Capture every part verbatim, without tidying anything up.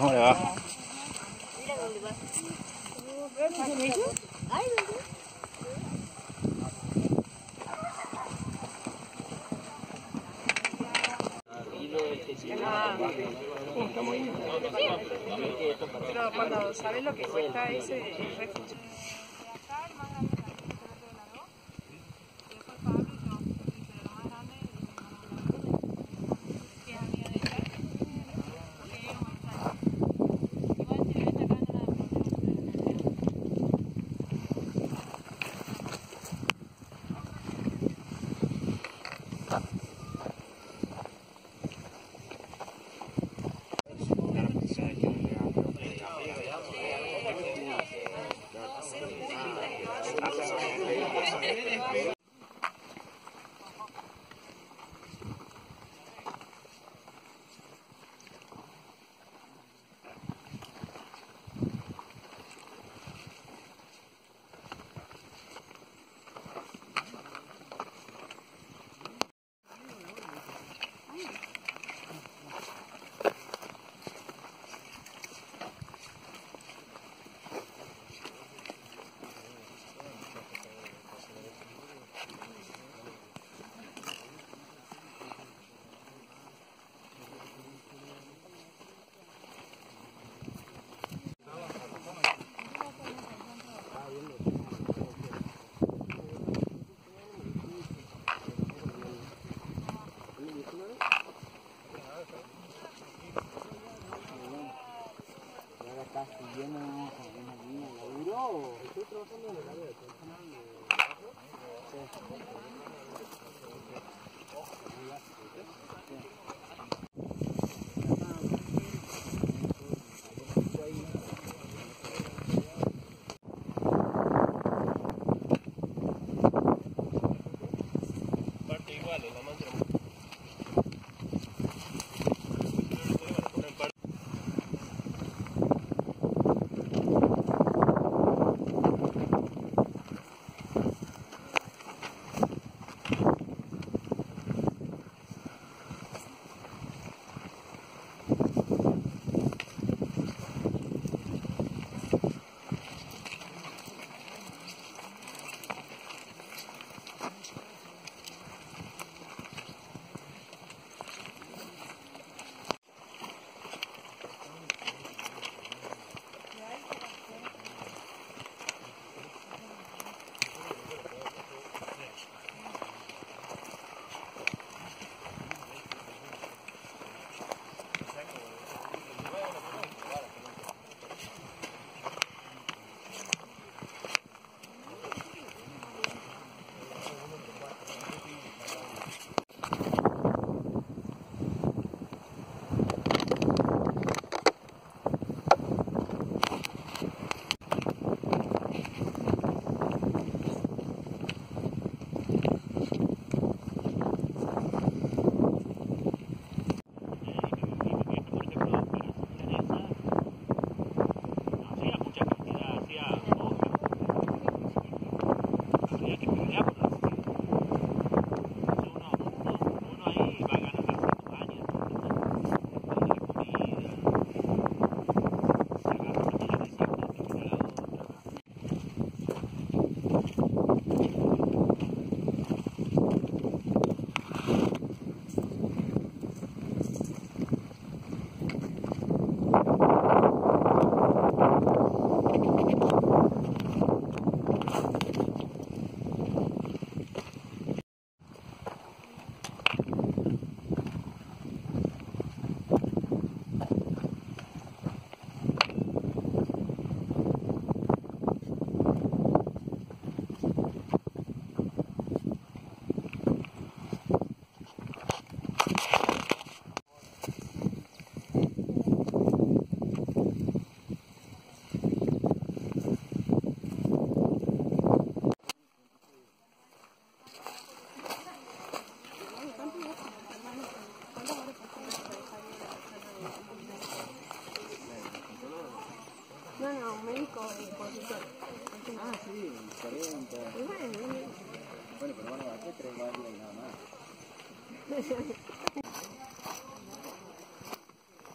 ¿Cómo le va? Mira dónde va. Ay, pero cuando sabes lo que cuesta ese refugio. Thank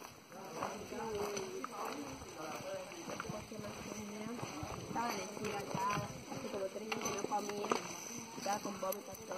you. Está con Bobby Pastor.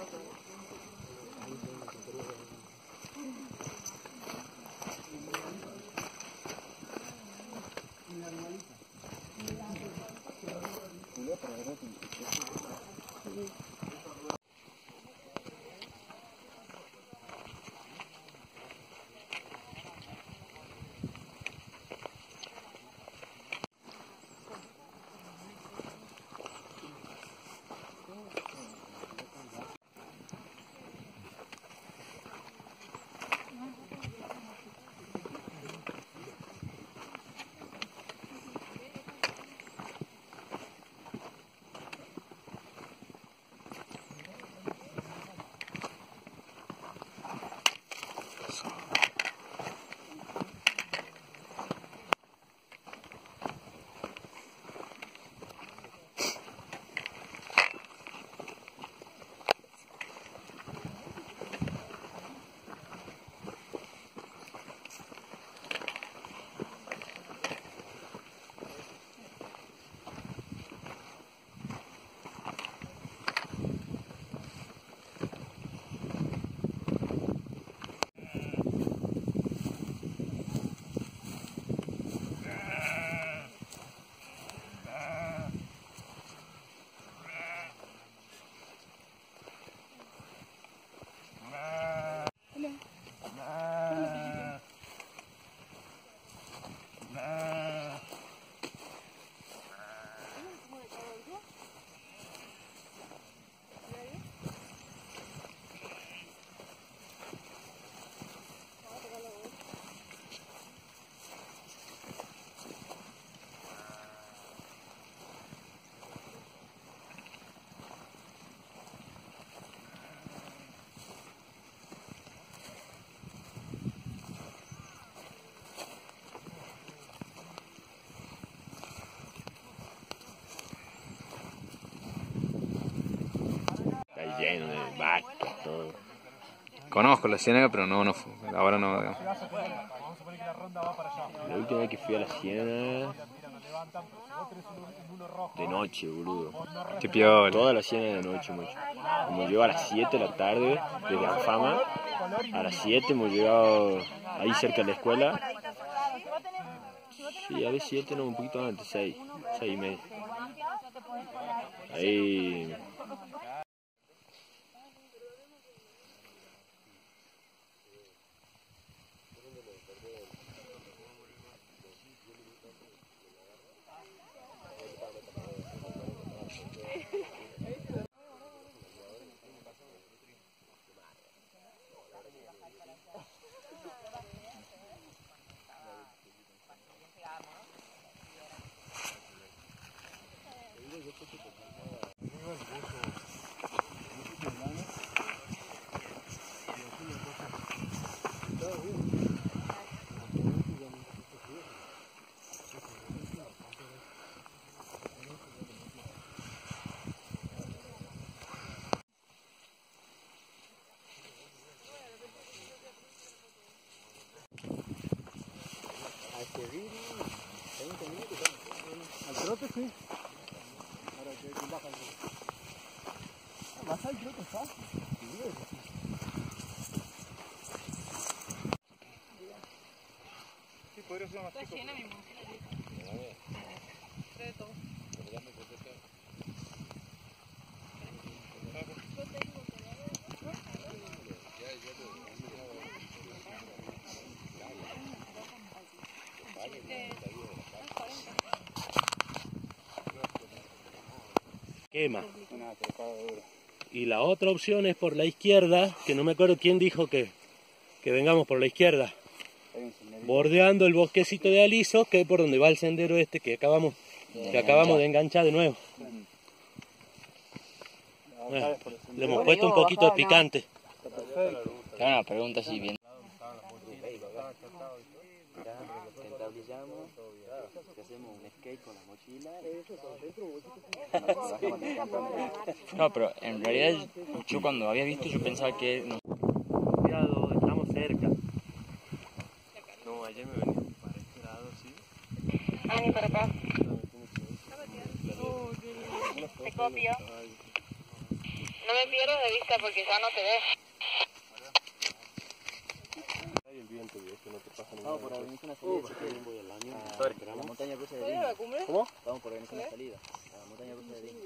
Lleno de vacas, todo. Conozco la ciénaga, pero no, no fue. Ahora no. Digamos. La última vez que fui a la ciénaga. De noche, boludo. Qué piola. Toda la ciénaga de noche, mucho. Como yo a las siete de la tarde, desde Alfama, a las siete hemos llegado ahí cerca de la escuela. Sí, a las siete, no, un poquito antes, seis, seis y media. Ahí. Sí. Ahora que baja el más al trote está. Sí, podría ser más chico. Llena mi mochila. Trae todo. Quema. Y la otra opción es por la izquierda, que no me acuerdo quién dijo que, que vengamos por la izquierda, bordeando el bosquecito de aliso, que es por donde va el sendero este que acabamos, que acabamos de enganchar de nuevo. Bueno, le hemos puesto un poquito de picante. Una pregunta así bien. Hacemos un skate con las mochilas. No, pero en realidad yo cuando había visto yo pensaba que no. Cuidado, estamos cerca. No, ayer me venía para este lado, sí. Ah, ni para acá. Te copio. No me pierdas de vista porque ya no te ves. Hay el viento y es que no te pasa nada. Vamos por organizar una salida. Voy a la montaña rusa de Lima. ¿Cómo? Vamos por organizar una salida. La montaña rusa de Lima.